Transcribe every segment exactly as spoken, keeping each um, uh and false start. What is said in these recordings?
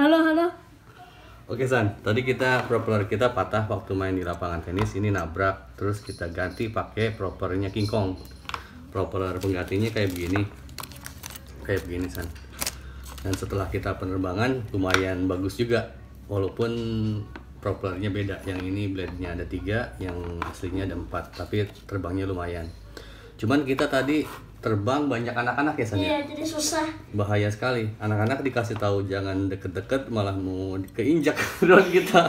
Halo, halo. Oke San, tadi kita propeller kita patah waktu main di lapangan tenis, ini nabrak, terus kita ganti pakai propellernya King Kong. Propeller penggantinya kayak begini, kayak begini San. Dan setelah kita penerbangan lumayan bagus juga, walaupun propellernya beda. Yang ini blade-nya ada tiga, yang aslinya ada empat, tapi terbangnya lumayan. Cuman kita tadi terbang banyak anak-anak ya, San? Iya, jadi susah. Bahaya sekali. Anak-anak dikasih tahu jangan deket-deket, malah mau keinjak drone kita.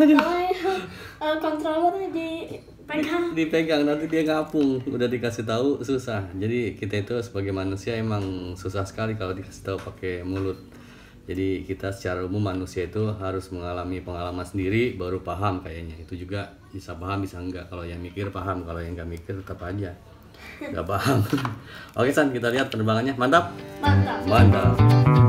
Aduh. Uh, kontrolernya dipegang. Dipegang, nanti dia ngapung. Udah dikasih tahu susah. Jadi kita itu sebagai manusia emang susah sekali kalau dikasih tahu pakai mulut. Jadi kita secara umum manusia itu harus mengalami pengalaman sendiri baru paham kayaknya. Itu juga bisa paham, bisa enggak. Kalau yang mikir paham, kalau yang nggak mikir tetap aja nggak paham. Oke San, kita lihat penerbangannya. Mantap. Mantap. Mantap.